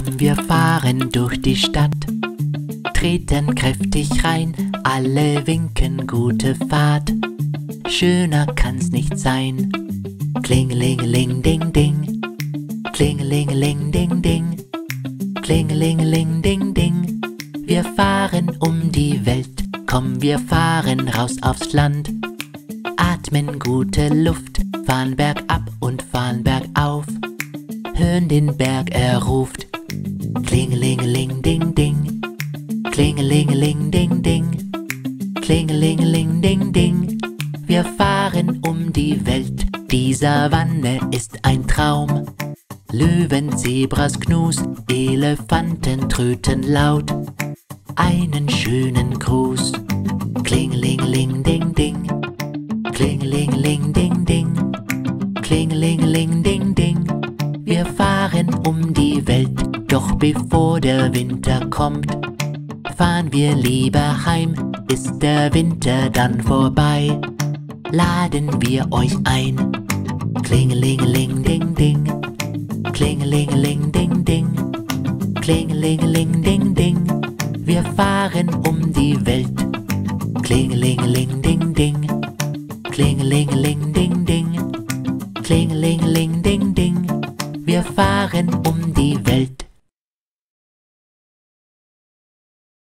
Komm, wir fahren durch die Stadt, treten kräftig rein, alle winken gute Fahrt. Schöner kann's nicht sein. Klingelingeling ding ding, Klingelingeling ding ding, Klingelingeling ding ding. Wir fahren um die Welt, komm, wir fahren raus aufs Land. Atmen gute Luft, fahren bergab und fahren bergauf. Hören den Berg, er ruft. Klingelingeling ding ding, Klingelingeling ding ding, Klingelingeling ding ding. Wir fahren um die Welt, die Savanne ist ein Traum. Löwen, Zebras, Gnus, Elefanten tröten laut. Einen schönen Gruß. Klingelingeling ding ding, Klingelingeling ding ding, Klingelingeling ding ding. Wir fahren um die Welt, doch bevor der Winter kommt, fahren wir lieber heim, ist der Winter dann vorbei, laden wir euch ein. Klingelingeling ding ding, Klingelingeling ding ding, Klingelingeling ding ding. Wir fahren um die Welt. Klingelingeling ding ding, Klingelingeling ding ding, Klingelingeling ding ding. Wir fahren um die Welt.